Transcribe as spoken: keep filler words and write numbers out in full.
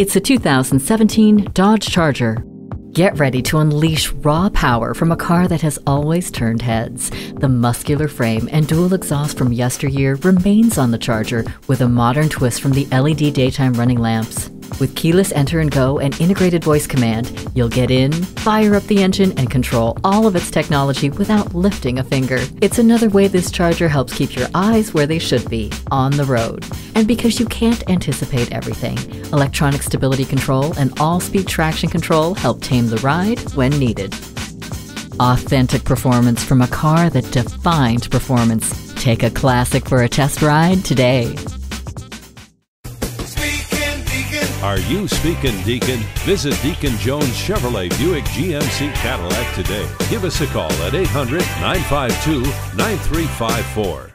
It's a two thousand seventeen Dodge Charger. Get ready to unleash raw power from a car that has always turned heads. The muscular frame and dual exhaust from yesteryear remains on the Charger with a modern twist from the L E D daytime running lamps. With keyless enter and go and integrated voice command, you'll get in, fire up the engine, and control all of its technology without lifting a finger. It's another way this Charger helps keep your eyes where they should be, on the road. And because you can't anticipate everything, electronic stability control and all-speed traction control help tame the ride when needed. Authentic performance from a car that defined performance. Take a classic for a test ride today. Are you speaking Deacon? Visit Deacon Jones Chevrolet Buick G M C Cadillac today. Give us a call at eight hundred, nine five two, nine three five four.